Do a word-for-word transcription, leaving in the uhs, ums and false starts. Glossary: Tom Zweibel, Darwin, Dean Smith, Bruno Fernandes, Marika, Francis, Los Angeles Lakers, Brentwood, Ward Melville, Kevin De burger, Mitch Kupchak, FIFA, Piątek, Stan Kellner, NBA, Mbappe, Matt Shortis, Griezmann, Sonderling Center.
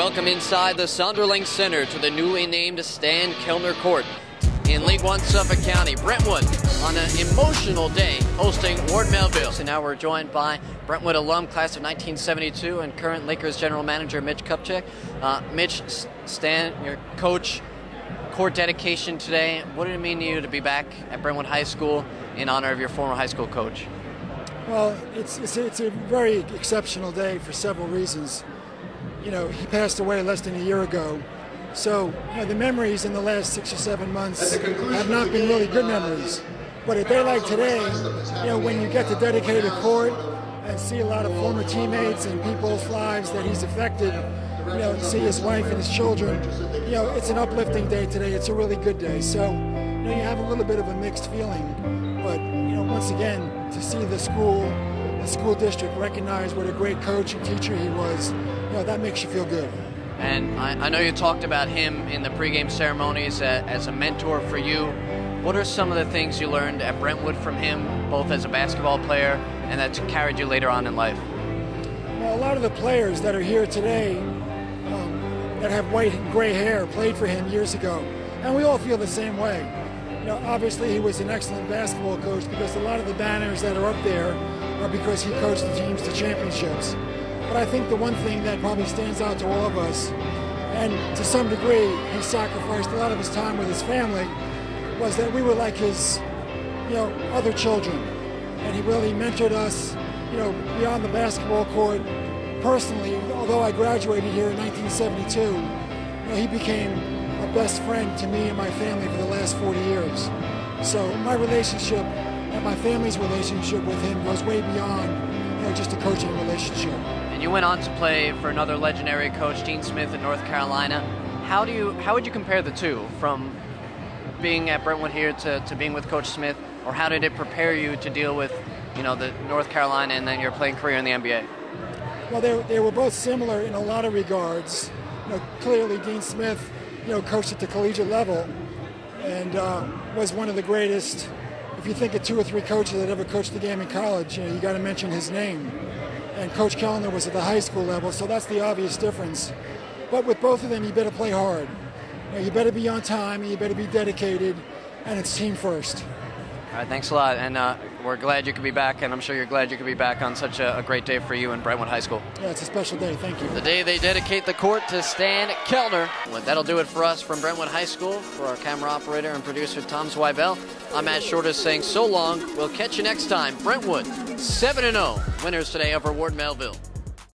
Welcome inside the Sonderling Center to the newly named Stan Kellner Court. In League One, Suffolk County, Brentwood on an emotional day hosting Ward Melville. So now we're joined by Brentwood alum, class of nineteen seventy-two, and current Lakers general manager Mitch Kupchak. Uh, Mitch, Stan, your coach, court dedication today. What did it mean to you to be back at Brentwood High School in honor of your former high school coach? Well, it's, it's, it's a very exceptional day for several reasons. You know, he passed away less than a year ago. So, you know, the memories in the last six or seven months have not been really good memories. But a day like today, you know, when you get to dedicate a court and see a lot of former teammates and people's lives that he's affected, you know, see his wife and his children, you know, it's an uplifting day today. It's a really good day. So, you know, you have a little bit of a mixed feeling. But, you know, once again, to see the school, the school district recognize what a great coach and teacher he was, you know, that makes you feel good. And I, I know you talked about him in the pregame ceremonies uh, as a mentor for you. What are some of the things you learned at Brentwood from him, both as a basketball player and that's carried you later on in life? Well, a lot of the players that are here today um, that have white and gray hair played for him years ago, and we all feel the same way. You know, obviously he was an excellent basketball coach because a lot of the banners that are up there are because he coached the teams to championships. But I think the one thing that probably stands out to all of us, and to some degree he sacrificed a lot of his time with his family, was that we were like his, you know, other children. And he really mentored us, you know, beyond the basketball court. Personally, although I graduated here in nineteen seventy-two, you know, he became a best friend to me and my family for the last forty years. So my relationship and my family's relationship with him goes way beyond, you know, just a coaching relationship. You went on to play for another legendary coach, Dean Smith, in North Carolina. How do you, how would you compare the two, from being at Brentwood here to, to being with Coach Smith, or how did it prepare you to deal with, you know, the North Carolina and then your playing career in the N B A? Well, they, they were both similar in a lot of regards. You know, clearly Dean Smith, you know, coached at the collegiate level and uh, was one of the greatest. If you think of two or three coaches that ever coached the game in college, you know, you got to mention his name. And Coach Kellner was at the high school level, so that's the obvious difference. But with both of them, you better play hard. You know, you better be on time, and you better be dedicated, and it's team first. All right, thanks a lot, and uh, we're glad you could be back, and I'm sure you're glad you could be back on such a, a great day for you in Brentwood High School. Yeah, it's a special day, thank you. The day they dedicate the court to Stan Kellner. Well, that'll do it for us from Brentwood High School. For our camera operator and producer, Tom Zweibel, I'm Matt Shortis saying so long. We'll catch you next time. Brentwood, seven and oh, winners today over Ward Melville.